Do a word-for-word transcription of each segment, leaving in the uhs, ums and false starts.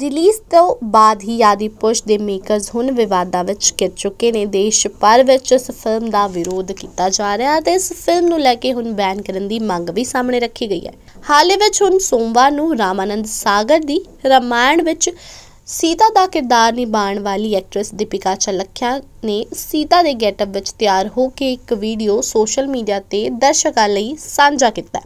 Release ਤੋਂ ਬਾਅਦ ਹੀ ਆਦਿਪੁਰਸ਼ ਦੇ ਮੇਕਰਸ ਹੁਣ ਵਿਵਾਦਾਂ ਵਿੱਚ ਘਿਰ ਚੁੱਕੇ ਨੇ। ਦੇਸ਼ ਭਰ ਵਿੱਚ ਇਸ ਫਿਲਮ ਦਾ ਵਿਰੋਧ ਕੀਤਾ ਜਾ ਰਿਹਾ ਤੇ ਇਸ ਫਿਲਮ ਨੂੰ ਲੈ ਕੇ ਹੁਣ ਬੈਨ ਕਰਨ ਦੀ ਮੰਗ ਵੀ ਸਾਹਮਣੇ ਰੱਖੀ ਗਈ ਹੈ। ਹਾਲੇ ਵਿੱਚ ਹੁਣ ਸੋਮਵਾਰ ਨੂੰ ਰਾਮਾਨੰਦ ਸਾਗਰ ਦੀ ਰਾਮਾਇਣ ਵਿੱਚ सीता का किरदार निभाने वाली एक्ट्रेस दीपिका चिखलिया ने सीता के गेटअप विच तैयार होकर एक वीडियो सोशल मीडिया पर दर्शकों लिए साझा किया।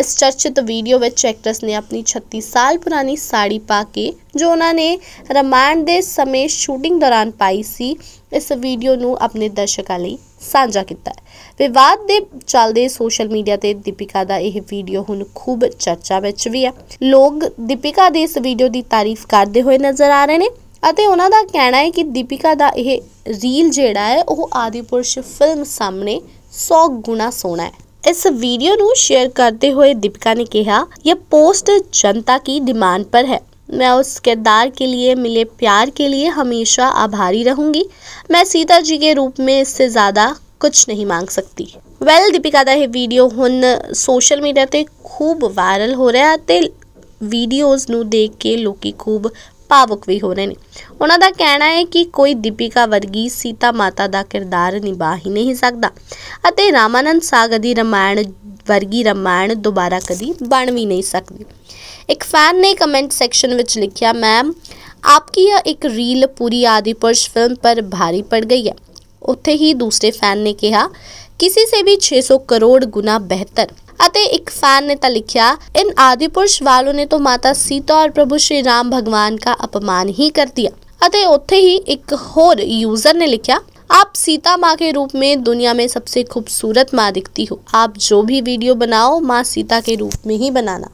इस चर्चित वीडियो विच एक्ट्रेस ने अपनी छत्तीस साल पुरानी साड़ी पा के जो उन्होंने रामायण के समय शूटिंग दौरान पाई सी, इस वीडियो नू अपने दर्शकों लिए साझा किया। विवाद के चलते सोशल मीडिया पर दीपिका का यह वीडियो हुण खूब चर्चा विच भी है। लोग दीपिका के इस वीडियो की तारीफ करते हुए नज़र आ रहे हैं और उन्होंने कहना है कि दीपिका का यह रील जिहड़ा है वह आदिपुरुष फिल्म सामने सौ गुणा सोहना है। इस वीडियो को शेयर करते हुए दीपिका ने कहा, यह पोस्ट जनता की डिमांड पर है। मैं उस किरदार के लिए मिले प्यार के लिए हमेशा आभारी रहूंगी। मैं सीता जी के रूप में इससे ज़्यादा कुछ नहीं मांग सकती। वेल दीपिका का यह वीडियो हुन सोशल मीडिया पर खूब वायरल हो रहा है ते वीडियोज़ नू देख के लोग खूब भावुक भी हो रहे हैं। उन्होंने कहना है कि कोई दीपिका वर्गी सीता माता का किरदार निभा ही नहीं सकता और रामानंद सागर की रामायण वर्गी रामायण दोबारा कभी बन भी नहीं सकती। एक फैन ने कमेंट सैक्शन में लिखा, मैम आपकी यह एक रील पूरी आदिपुरुष फिल्म पर भारी पड़ गई है। उत्थे ही दूसरे फैन ने कहा, किसी से भी छह सौ करोड़ गुना बेहतर। अतः एक फैन ने तो लिखा, इन आदिपुरुष वालों ने तो माता सीता और प्रभु श्री राम भगवान का अपमान ही कर दिया। अतः उत्थे ही एक होर यूजर ने लिखा, आप सीता माँ के रूप में दुनिया में सबसे खूबसूरत माँ दिखती हो। आप जो भी वीडियो बनाओ माँ सीता के रूप में ही बनाना।